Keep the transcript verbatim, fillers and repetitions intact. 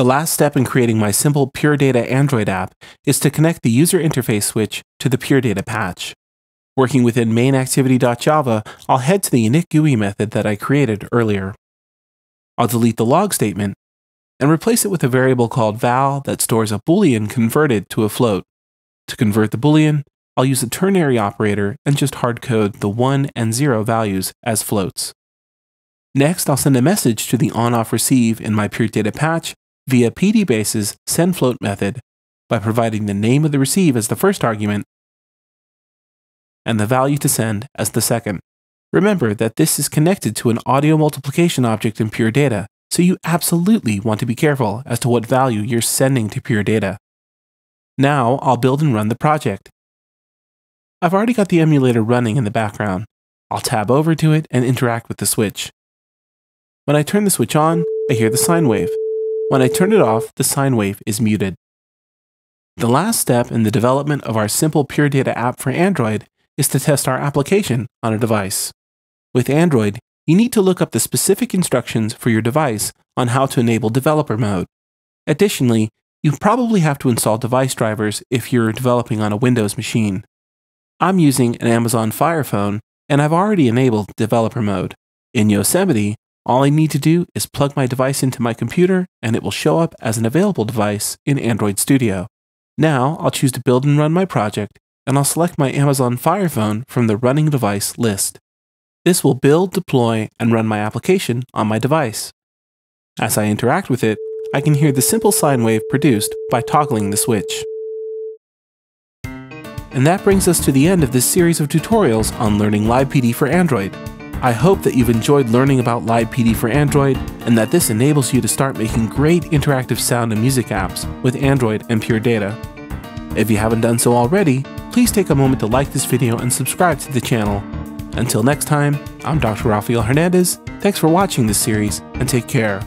The last step in creating my simple PureData Android app is to connect the user interface switch to the PureData patch. Working within main activity dot java, I'll head to the init G U I method that I created earlier. I'll delete the log statement and replace it with a variable called val that stores a boolean converted to a float. To convert the boolean, I'll use the ternary operator and just hardcode the one and zero values as floats. Next, I'll send a message to the on off receive in my PureData patch via P D base's sendFloat method by providing the name of the receive as the first argument and the value to send as the second. Remember that this is connected to an audio multiplication object in PureData, so you absolutely want to be careful as to what value you're sending to PureData. Now I'll build and run the project. I've already got the emulator running in the background. I'll tab over to it and interact with the switch. When I turn the switch on, I hear the sine wave. When I turn it off, the sine wave is muted. The last step in the development of our simple PureData app for Android is to test our application on a device. With Android, you need to look up the specific instructions for your device on how to enable developer mode. Additionally, you probably have to install device drivers if you're developing on a Windows machine. I'm using an Amazon Fire Phone, and I've already enabled developer mode. In Yosemite, all I need to do is plug my device into my computer, and it will show up as an available device in Android Studio. Now, I'll choose to build and run my project, and I'll select my Amazon Fire Phone from the running device list. This will build, deploy, and run my application on my device. As I interact with it, I can hear the simple sine wave produced by toggling the switch. And that brings us to the end of this series of tutorials on learning LibPD for Android. I hope that you've enjoyed learning about LibPD for Android and that this enables you to start making great interactive sound and music apps with Android and PureData. If you haven't done so already, please take a moment to like this video and subscribe to the channel. Until next time, I'm Doctor Rafael Hernandez, thanks for watching this series, and take care.